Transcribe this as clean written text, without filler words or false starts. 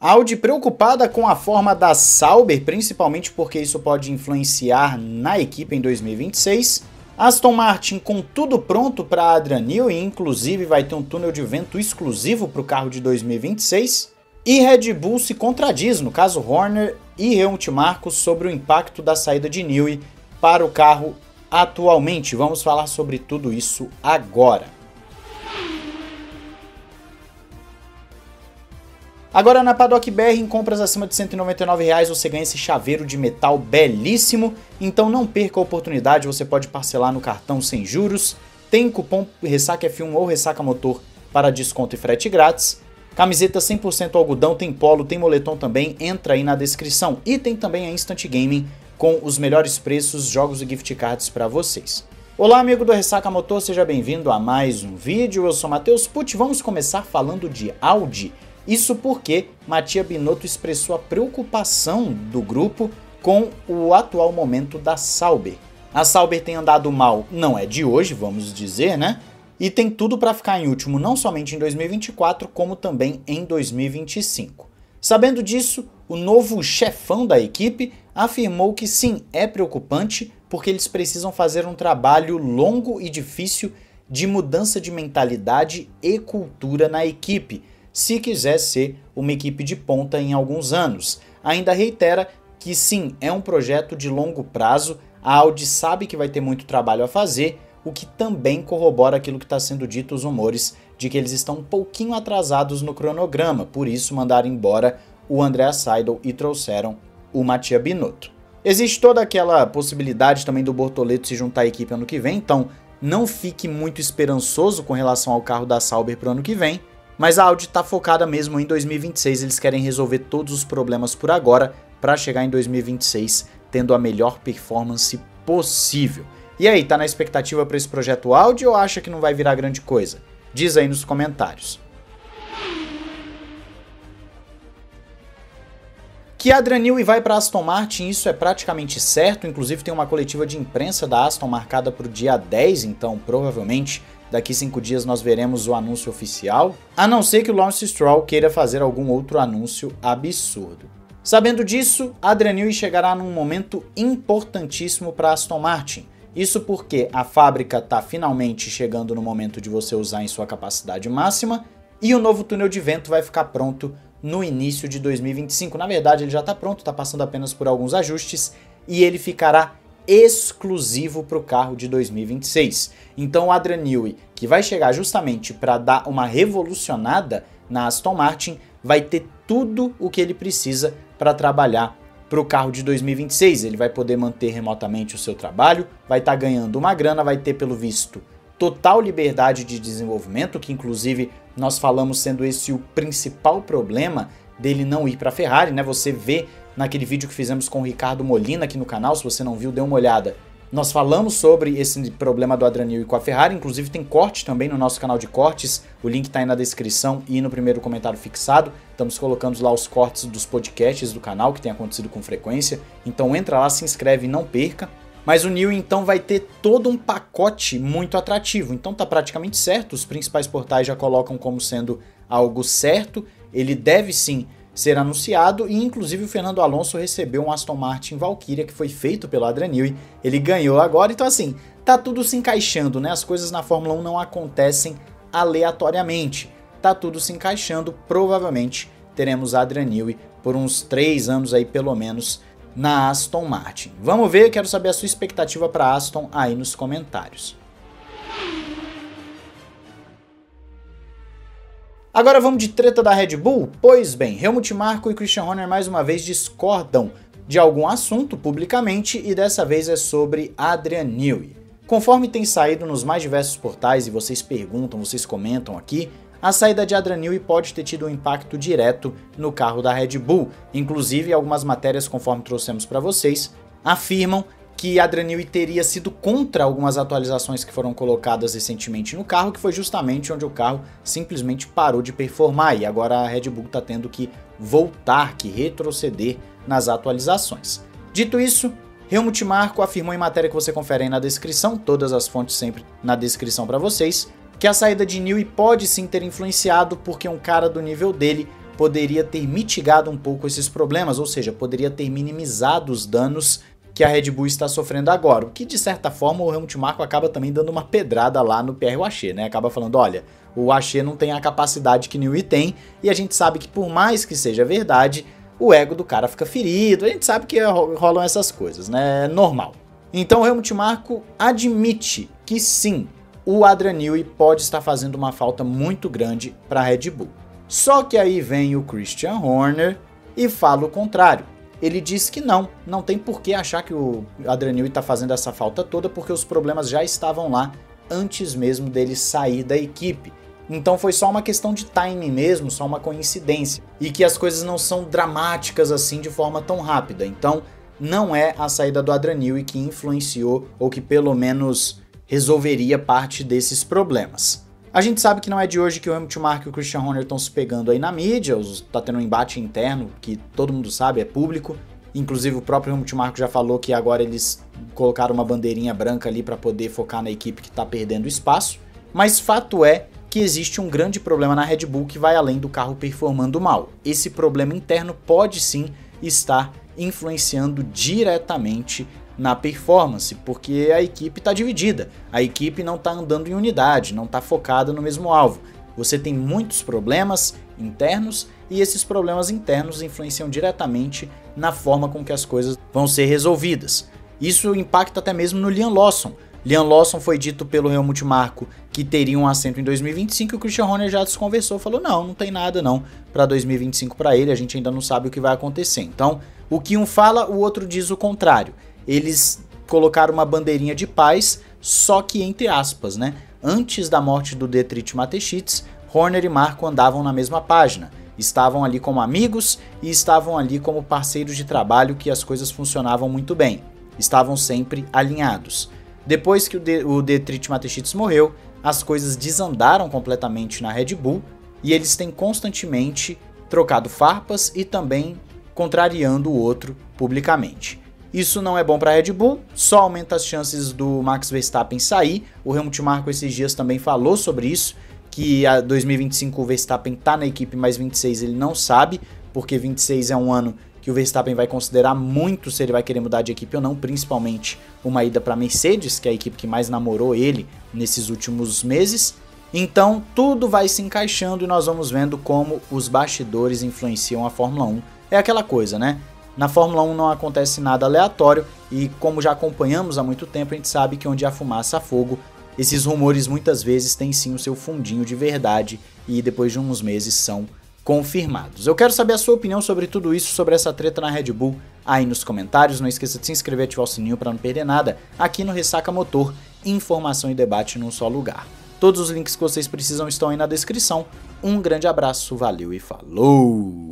Audi preocupada com a forma da Sauber, principalmente porque isso pode influenciar na equipe em 2026. Aston Martin com tudo pronto para Adrian Newey, inclusive vai ter um túnel de vento exclusivo para o carro de 2026. E Red Bull se contradiz, no caso Horner e Helmut Marko, sobre o impacto da saída de Newey para o carro atualmente. Vamos falar sobre tudo isso agora. Agora na Paddock BR, em compras acima de R$ 199,00, você ganha esse chaveiro de metal belíssimo, então não perca a oportunidade, você pode parcelar no cartão sem juros, tem cupom Ressaca F1 ou Ressaca Motor para desconto e frete grátis, camiseta 100% algodão, tem polo, tem moletom também, entra aí na descrição. E tem também a Instant Gaming com os melhores preços, jogos e gift cards para vocês. Olá amigo do Ressaca Motor, seja bem-vindo a mais um vídeo, eu sou Matheus Pucci, vamos começar falando de Audi. Isso porque Mattia Binotto expressou a preocupação do grupo com o atual momento da Sauber. A Sauber tem andado mal, não é de hoje, vamos dizer, né? E tem tudo para ficar em último, não somente em 2024, como também em 2025. Sabendo disso, o novo chefão da equipe afirmou que sim, é preocupante, porque eles precisam fazer um trabalho longo e difícil de mudança de mentalidade e cultura na equipe, se quiser ser uma equipe de ponta em alguns anos. Ainda reitera que sim, é um projeto de longo prazo, a Audi sabe que vai ter muito trabalho a fazer, o que também corrobora aquilo que está sendo dito, os rumores de que eles estão um pouquinho atrasados no cronograma, por isso mandaram embora o Andreas Seidl e trouxeram o Mattia Binotto. Existe toda aquela possibilidade também do Bortoleto se juntar à equipe ano que vem, então não fique muito esperançoso com relação ao carro da Sauber para o ano que vem, mas a Audi está focada mesmo em 2026, eles querem resolver todos os problemas por agora para chegar em 2026 tendo a melhor performance possível. E aí, tá na expectativa para esse projeto Audi ou acha que não vai virar grande coisa? Diz aí nos comentários. Que Adrian Newey vai para Aston Martin, isso é praticamente certo, inclusive tem uma coletiva de imprensa da Aston marcada para o dia 10, então provavelmente daqui 5 dias nós veremos o anúncio oficial, a não ser que o Lawrence Stroll queira fazer algum outro anúncio absurdo. Sabendo disso, Adrian Newey chegará num momento importantíssimo para Aston Martin, isso porque a fábrica está finalmente chegando no momento de você usar em sua capacidade máxima e o novo túnel de vento vai ficar pronto no início de 2025, na verdade ele já está pronto, está passando apenas por alguns ajustes e ele ficará exclusivo para o carro de 2026. Então o Adrian Newey, que vai chegar justamente para dar uma revolucionada na Aston Martin, vai ter tudo o que ele precisa para trabalhar para o carro de 2026. Ele vai poder manter remotamente o seu trabalho, vai estar ganhando uma grana, vai ter pelo visto total liberdade de desenvolvimento, que inclusive nós falamos sendo esse o principal problema dele não ir para a Ferrari, né? Você vê naquele vídeo que fizemos com o Ricardo Molina aqui no canal, se você não viu, dê uma olhada. Nós falamos sobre esse problema do Adrian Newey com a Ferrari, inclusive tem corte também no nosso canal de cortes, o link tá aí na descrição e no primeiro comentário fixado, estamos colocando lá os cortes dos podcasts do canal, que tem acontecido com frequência, então entra lá, se inscreve e não perca. Mas o Newey então vai ter todo um pacote muito atrativo, então tá praticamente certo, os principais portais já colocam como sendo algo certo, ele deve sim ser anunciado e inclusive o Fernando Alonso recebeu um Aston Martin Valkyria que foi feito pelo Adrian Newey, ele ganhou agora, então assim, tá tudo se encaixando, né? As coisas na Fórmula 1 não acontecem aleatoriamente, tá tudo se encaixando, provavelmente teremos Adrian Newey por uns 3 anos aí pelo menos na Aston Martin. Vamos ver, quero saber a sua expectativa para Aston aí nos comentários. Agora vamos de treta da Red Bull? Pois bem, Helmut Marko e Christian Horner mais uma vez discordam de algum assunto publicamente e dessa vez é sobre Adrian Newey. Conforme tem saído nos mais diversos portais e vocês perguntam, vocês comentam aqui, a saída de Adrian Newey pode ter tido um impacto direto no carro da Red Bull. Inclusive, algumas matérias, conforme trouxemos para vocês, afirmam que Adrian Newey teria sido contra algumas atualizações que foram colocadas recentemente no carro, que foi justamente onde o carro simplesmente parou de performar e agora a Red Bull está tendo que voltar, que retroceder nas atualizações. Dito isso, Helmut Marko afirmou em matéria que você confere aí na descrição, todas as fontes sempre na descrição para vocês, que a saída de Newey pode sim ter influenciado porque um cara do nível dele poderia ter mitigado um pouco esses problemas, ou seja, poderia ter minimizado os danos que a Red Bull está sofrendo agora, o que de certa forma o Helmut Marko acaba também dando uma pedrada lá no Pierre Wachet, né? Acaba falando, olha, o Wachet não tem a capacidade que Newey tem, e a gente sabe que por mais que seja verdade, o ego do cara fica ferido, a gente sabe que rolam essas coisas, né? É normal. Então o Helmut Marko admite que sim, o Adrian Newey pode estar fazendo uma falta muito grande para a Red Bull. Só que aí vem o Christian Horner e fala o contrário. Ele diz que não tem por que achar que o Adrian Newey está fazendo essa falta toda, porque os problemas já estavam lá antes mesmo dele sair da equipe. Então foi só uma questão de timing mesmo, só uma coincidência, e que as coisas não são dramáticas assim de forma tão rápida. Então não é a saída do Adrian Newey que influenciou, ou que pelo menos resolveria parte desses problemas. A gente sabe que não é de hoje que o Helmut Marko e o Christian Horner estão se pegando aí na mídia, tá tendo um embate interno que todo mundo sabe, é público. Inclusive o próprio Helmut Marko já falou que agora eles colocaram uma bandeirinha branca ali para poder focar na equipe que está perdendo espaço. Mas fato é que existe um grande problema na Red Bull que vai além do carro performando mal. Esse problema interno pode sim estar influenciando diretamente na performance, porque a equipe está dividida, a equipe não está andando em unidade, não está focada no mesmo alvo. Você tem muitos problemas internos e esses problemas internos influenciam diretamente na forma com que as coisas vão ser resolvidas. Isso impacta até mesmo no Liam Lawson. Liam Lawson foi dito pelo Helmut Marko que teria um assento em 2025 e o Christian Horner já desconversou, falou não tem nada não para 2025 para ele, a gente ainda não sabe o que vai acontecer. Então, o que um fala, o outro diz o contrário. Eles colocaram uma bandeirinha de paz, só que entre aspas, né? Antes da morte do Dietrich Mateschitz, Horner e Marko andavam na mesma página. Estavam ali como amigos e estavam ali como parceiros de trabalho que as coisas funcionavam muito bem. Estavam sempre alinhados. Depois que o Dietrich Mateschitz morreu, as coisas desandaram completamente na Red Bull e eles têm constantemente trocado farpas e também contrariando o outro publicamente. Isso não é bom para a Red Bull, só aumenta as chances do Max Verstappen sair. O Helmut Marko esses dias também falou sobre isso, que a 2025 o Verstappen tá na equipe, mas 26 ele não sabe, porque 26 é um ano que o Verstappen vai considerar muito se ele vai querer mudar de equipe ou não, principalmente uma ida para Mercedes, que é a equipe que mais namorou ele nesses últimos meses. Então tudo vai se encaixando e nós vamos vendo como os bastidores influenciam a Fórmula 1. É aquela coisa, né? Na Fórmula 1 não acontece nada aleatório e, como já acompanhamos há muito tempo, a gente sabe que onde há fumaça há fogo. Esses rumores muitas vezes têm sim o seu fundinho de verdade e depois de uns meses são confirmados. Eu quero saber a sua opinião sobre tudo isso, sobre essa treta na Red Bull aí nos comentários. Não esqueça de se inscrever e ativar o sininho para não perder nada aqui no Ressaca Motor, informação e debate num só lugar. Todos os links que vocês precisam estão aí na descrição. Um grande abraço, valeu e falou!